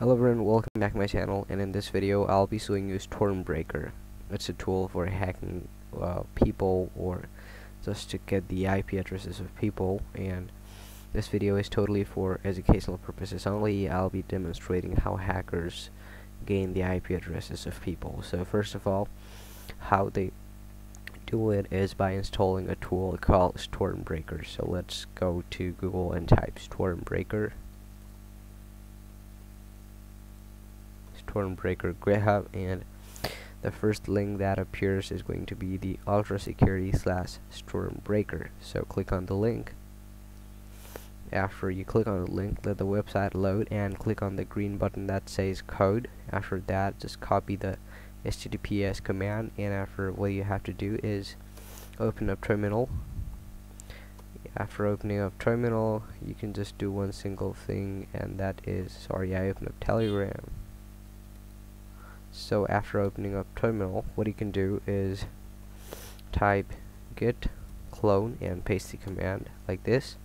Hello everyone, welcome back to my channel, and in this video I'll be showing you Stormbreaker. It's a tool for hacking people, or just to get the IP addresses of people, and this video is totally for educational purposes only. I'll be demonstrating how hackers gain the IP addresses of people. So first of all, how they do it is by installing a tool called Stormbreaker. So let's go to Google and type Stormbreaker GitHub, and the first link that appears is going to be the ultrasecurity/stormbreaker. So click on the link. After you click on the link, let the website load and click on the green button that says code. After that, just copy the HTTPS command, and after, what you have to do is open up terminal. After opening up terminal, you can just do one single thing, and that is, sorry, I opened up Telegram. So after opening up terminal, what you can do is type git clone and paste the command like this.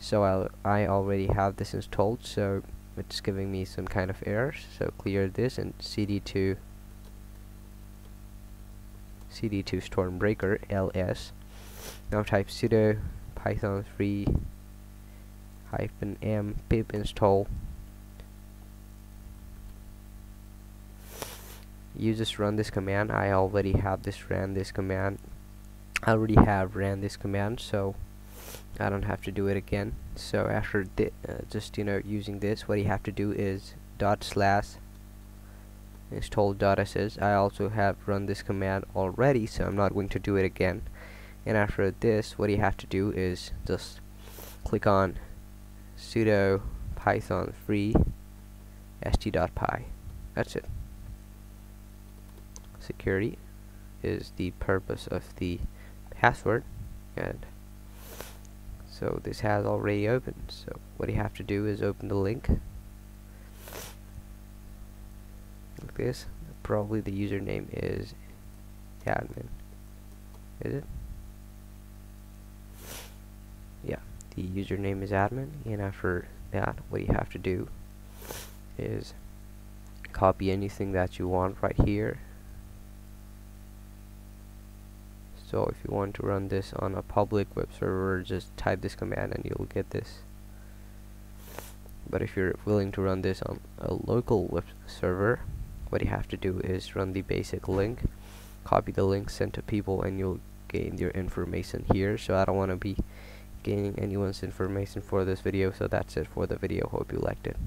So I already have this installed, so it's giving me some kind of errors. So clear this and cd to stormbreaker ls. Now type sudo python3-m pip install. You just run this command. I already have ran this command, so I don't have to do it again. So after using this, what you have to do is /install.sh. I also have run this command already, so I'm not going to do it again. And after this, what you have to do is just click on sudo python3-st.py. That's it. Security is the purpose of the password, and so this has already opened. So what you have to do is open the link like this. Probably the username is admin, is it? Yeah, the username is admin, and after that, what you have to do is copy anything that you want right here. So if you want to run this on a public web server, just type this command and you'll get this. But if you're willing to run this on a local web server, what you have to do is run the basic link, copy the link, send to people, and you'll gain your information here. So I don't want to be gaining anyone's information for this video, so that's it for the video. Hope you liked it.